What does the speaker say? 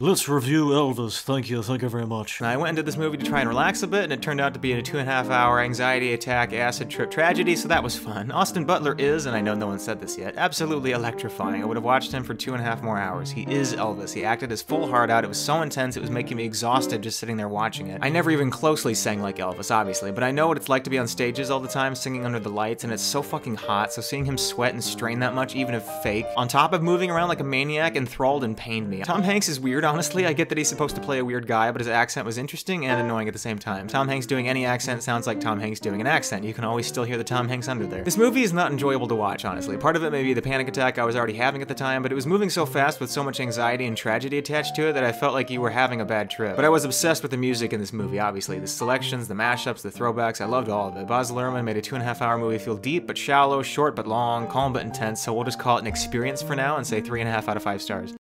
Let's review Elvis. Thank you very much. I went into this movie to try and relax a bit, and it turned out to be a 2.5-hour anxiety attack, acid trip tragedy, so that was fun. Austin Butler is, and I know no one said this yet, absolutely electrifying. I would have watched him for 2.5 more hours. He is Elvis. He acted his full heart out. It was so intense, it was making me exhausted just sitting there watching it. I never even closely sang like Elvis, obviously, but I know what it's like to be on stages all the time, singing under the lights, and it's so fucking hot, so seeing him sweat and strain that much, even if fake, on top of moving around like a maniac, enthralled and pained me. Tom Hanks is weird. Honestly, I get that he's supposed to play a weird guy, but his accent was interesting and annoying at the same time. Tom Hanks doing any accent sounds like Tom Hanks doing an accent. You can always still hear the Tom Hanks under there. This movie is not enjoyable to watch, honestly. Part of it may be the panic attack I was already having at the time, but it was moving so fast with so much anxiety and tragedy attached to it that I felt like you were having a bad trip. But I was obsessed with the music in this movie, obviously. The selections, the mashups, the throwbacks, I loved all of it. Baz Luhrmann made a 2.5-hour movie feel deep but shallow, short but long, calm but intense, so we'll just call it an experience for now and say 3.5 out of 5 stars.